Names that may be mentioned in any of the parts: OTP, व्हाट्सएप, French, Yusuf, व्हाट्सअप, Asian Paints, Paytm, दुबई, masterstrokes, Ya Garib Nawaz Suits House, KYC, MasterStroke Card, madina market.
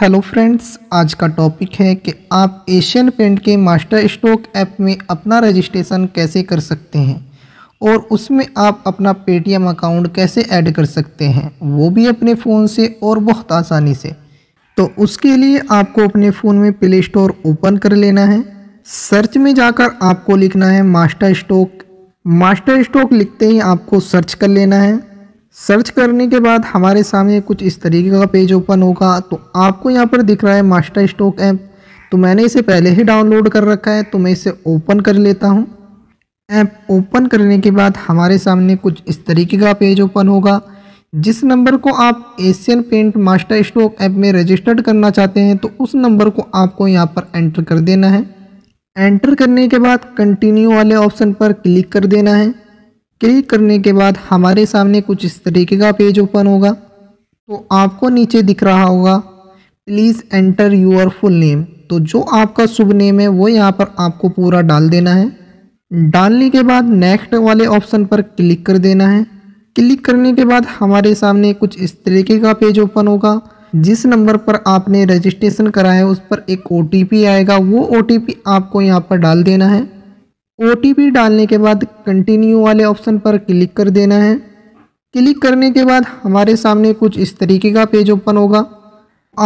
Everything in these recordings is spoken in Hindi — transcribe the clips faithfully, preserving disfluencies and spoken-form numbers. हेलो फ्रेंड्स, आज का टॉपिक है कि आप एशियन पेंट के मास्टर स्ट्रोक ऐप में अपना रजिस्ट्रेशन कैसे कर सकते हैं और उसमें आप अपना पेटीएम अकाउंट कैसे ऐड कर सकते हैं, वो भी अपने फ़ोन से और बहुत आसानी से। तो उसके लिए आपको अपने फ़ोन में प्ले स्टोर ओपन कर लेना है। सर्च में जाकर आपको लिखना है मास्टर स्ट्रोक। मास्टर स्ट्रोक लिखते ही आपको सर्च कर लेना है। सर्च करने के बाद हमारे सामने कुछ इस तरीके का पेज ओपन होगा। तो आपको यहाँ पर दिख रहा है मास्टर स्ट्रोक ऐप। तो मैंने इसे पहले ही डाउनलोड कर रखा है, तो मैं इसे ओपन कर लेता हूँ। ऐप ओपन करने के बाद हमारे सामने कुछ इस तरीके का पेज ओपन होगा। जिस नंबर को आप Asian paint master stroke app में रजिस्टर्ड करना चाहते हैं, तो उस नंबर को आपको यहाँ पर एंटर कर देना है। एंटर करने के बाद कंटिन्यू वाले ऑप्शन पर क्लिक कर देना है। क्लिक करने के बाद हमारे सामने कुछ इस तरीके का पेज ओपन होगा। तो आपको नीचे दिख रहा होगा please enter your full name. तो जो आपका शुभ नेम है वो यहाँ पर आपको पूरा डाल देना है। डालने के बाद नेक्स्ट वाले ऑप्शन पर क्लिक कर देना है। क्लिक करने के बाद हमारे सामने कुछ इस तरीके का पेज ओपन होगा। जिस नंबर पर आपने रजिस्ट्रेशन कराया है उस पर एक ओ टी पी आएगा, वो ओ टी पी आपको यहाँ पर डाल देना है। ओटीपी डालने के बाद कंटिन्यू वाले ऑप्शन पर क्लिक कर देना है। क्लिक करने के बाद हमारे सामने कुछ इस तरीके का पेज ओपन होगा।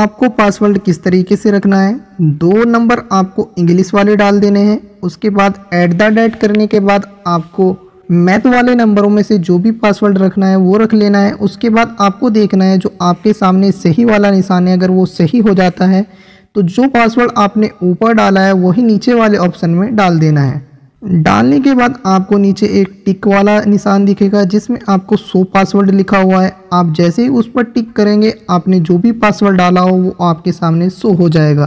आपको पासवर्ड किस तरीके से रखना है, दो नंबर आपको इंग्लिश वाले डाल देने हैं। उसके बाद एट द रेट करने के बाद आपको मैथ वाले नंबरों में से जो भी पासवर्ड रखना है वो रख लेना है। उसके बाद आपको देखना है जो आपके सामने सही वाला निशान है, अगर वो सही हो जाता है तो जो पासवर्ड आपने ऊपर डाला है वही नीचे वाले ऑप्शन में डाल देना है। डालने के बाद आपको नीचे एक टिक वाला निशान दिखेगा जिसमें आपको सो पासवर्ड लिखा हुआ है। आप जैसे ही उस पर टिक करेंगे, आपने जो भी पासवर्ड डाला हो वो आपके सामने शो हो जाएगा।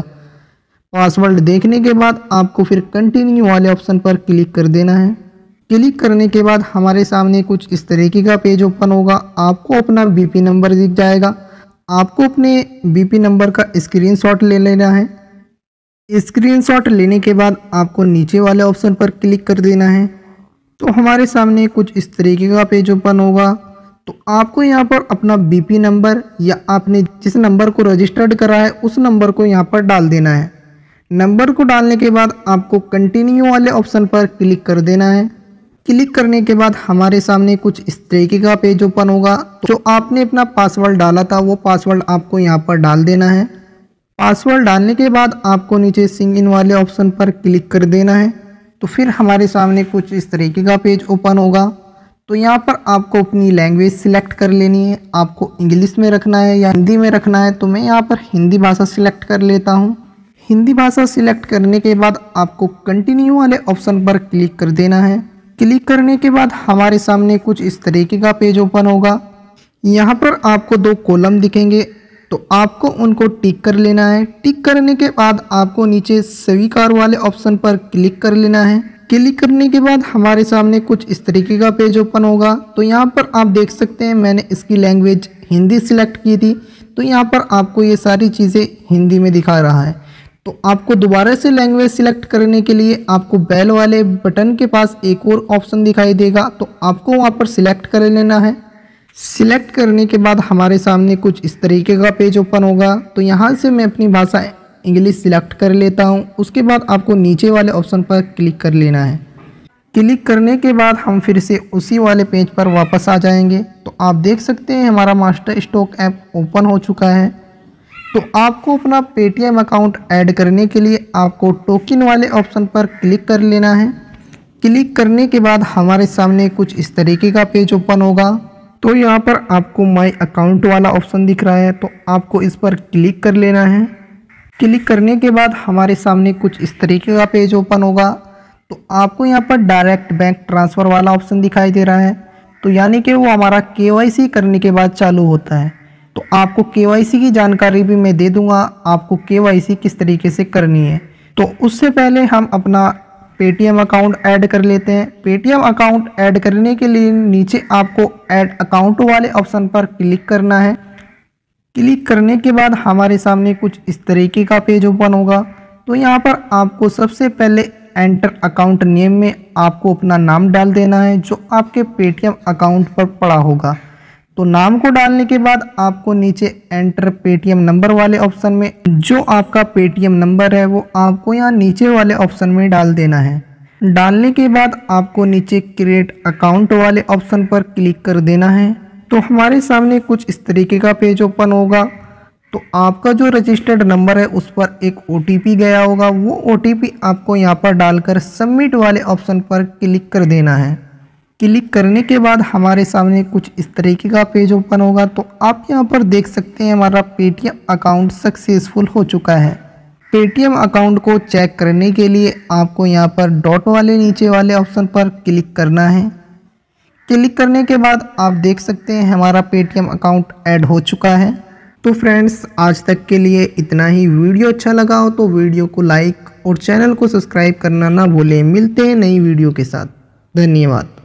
पासवर्ड देखने के बाद आपको फिर कंटिन्यू वाले ऑप्शन पर क्लिक कर देना है। क्लिक करने के बाद हमारे सामने कुछ इस तरीके का पेज ओपन होगा। आपको अपना बी पी नंबर दिख जाएगा। आपको अपने बी पी नंबर का स्क्रीनशॉट ले लेना है। स्क्रीनशॉट लेने के बाद आपको नीचे वाले ऑप्शन पर क्लिक कर देना है। तो हमारे सामने कुछ इस तरीके का पेज ओपन होगा। तो आपको यहाँ पर अपना बीपी नंबर या आपने जिस नंबर को रजिस्टर्ड करा है उस नंबर को यहाँ पर डाल देना है। नंबर को डालने के बाद आपको कंटिन्यू वाले ऑप्शन पर क्लिक कर देना है। क्लिक करने के बाद हमारे सामने कुछ इस तरीके का पेज ओपन होगा। जो आपने अपना पासवर्ड डाला था वो पासवर्ड आपको यहाँ पर डाल देना है। पासवर्ड डालने के बाद आपको नीचे सिंग इन वाले ऑप्शन पर क्लिक कर देना है। तो फिर हमारे सामने कुछ इस तरीके का पेज ओपन होगा। तो यहाँ पर आपको अपनी लैंग्वेज सिलेक्ट कर लेनी है। आपको इंग्लिश में रखना है या हिंदी में रखना है, तो मैं यहाँ पर हिंदी भाषा सिलेक्ट कर लेता हूँ। हिंदी भाषा सिलेक्ट करने के बाद आपको कंटिन्यू वाले ऑप्शन पर क्लिक कर देना है। क्लिक करने के बाद हमारे सामने कुछ इस तरीके का पेज ओपन होगा। यहाँ पर आपको दो कॉलम दिखेंगे, तो आपको उनको टिक कर लेना है। टिक करने के बाद आपको नीचे स्वीकार वाले ऑप्शन पर क्लिक कर लेना है। क्लिक करने के बाद हमारे सामने कुछ इस तरीके का पेज ओपन होगा। तो यहाँ पर आप देख सकते हैं मैंने इसकी लैंग्वेज हिंदी सिलेक्ट की थी, तो यहाँ पर आपको ये सारी चीज़ें हिंदी में दिखा रहा है। तो आपको दोबारा से लैंग्वेज सिलेक्ट करने के लिए आपको बेल वाले बटन के पास एक और ऑप्शन दिखाई देगा, तो आपको वहाँ पर सिलेक्ट कर लेना है। सिलेक्ट करने के बाद हमारे सामने कुछ इस तरीके का पेज ओपन होगा। तो यहाँ से मैं अपनी भाषा इंग्लिश सिलेक्ट कर लेता हूँ। उसके बाद आपको नीचे वाले ऑप्शन पर क्लिक कर लेना है। क्लिक करने के बाद हम फिर से उसी वाले पेज पर वापस आ जाएंगे। तो आप देख सकते हैं हमारा मास्टर स्ट्रोक ऐप ओपन हो चुका है। तो आपको अपना पेटीएम अकाउंट ऐड करने के लिए आपको टोकन वाले ऑप्शन पर क्लिक कर लेना है। क्लिक करने के बाद हमारे सामने कुछ इस तरीके का पेज ओपन होगा। तो यहाँ पर आपको माय अकाउंट वाला ऑप्शन दिख रहा है, तो आपको इस पर क्लिक कर लेना है। क्लिक करने के बाद हमारे सामने कुछ इस तरीके का पेज ओपन होगा। तो आपको यहाँ पर डायरेक्ट बैंक ट्रांसफ़र वाला ऑप्शन दिखाई दे रहा है, तो यानी कि वो हमारा केवाईसी करने के बाद चालू होता है। तो आपको केवाईसी की जानकारी भी मैं दे दूँगा, आपको केवाईसी किस तरीके से करनी है। तो उससे पहले हम अपना पेटीएम अकाउंट ऐड कर लेते हैं। पेटीएम अकाउंट ऐड करने के लिए नीचे आपको ऐड अकाउंट वाले ऑप्शन पर क्लिक करना है। क्लिक करने के बाद हमारे सामने कुछ इस तरीके का पेज ओपन होगा। तो यहाँ पर आपको सबसे पहले एंटर अकाउंट नेम में आपको अपना नाम डाल देना है जो आपके पेटीएम अकाउंट पर पड़ा होगा। तो नाम को डालने के बाद आपको नीचे एंटर पेटीएम नंबर वाले ऑप्शन में जो आपका पेटीएम नंबर है वो आपको यहाँ नीचे वाले ऑप्शन में डाल देना है। डालने के बाद आपको नीचे क्रिएट अकाउंट वाले ऑप्शन पर क्लिक कर देना है। तो हमारे सामने कुछ इस तरीके का पेज ओपन होगा। तो आपका जो रजिस्टर्ड नंबर है उस पर एक ओटीपी गया होगा, वो ओटीपी आपको यहाँ पर डालकर सबमिट वाले ऑप्शन पर क्लिक कर देना है। क्लिक करने के बाद हमारे सामने कुछ इस तरीके का पेज ओपन होगा। तो आप यहाँ पर देख सकते हैं हमारा पेटीएम अकाउंट सक्सेसफुल हो चुका है। पेटीएम अकाउंट को चेक करने के लिए आपको यहाँ पर डॉट वाले नीचे वाले ऑप्शन पर क्लिक करना है। क्लिक करने के बाद आप देख सकते हैं हमारा पेटीएम अकाउंट ऐड हो चुका है। तो फ्रेंड्स, आज तक के लिए इतना ही। वीडियो अच्छा लगा हो तो वीडियो को लाइक और चैनल को सब्सक्राइब करना ना भूलें। मिलते हैं नई वीडियो के साथ। धन्यवाद।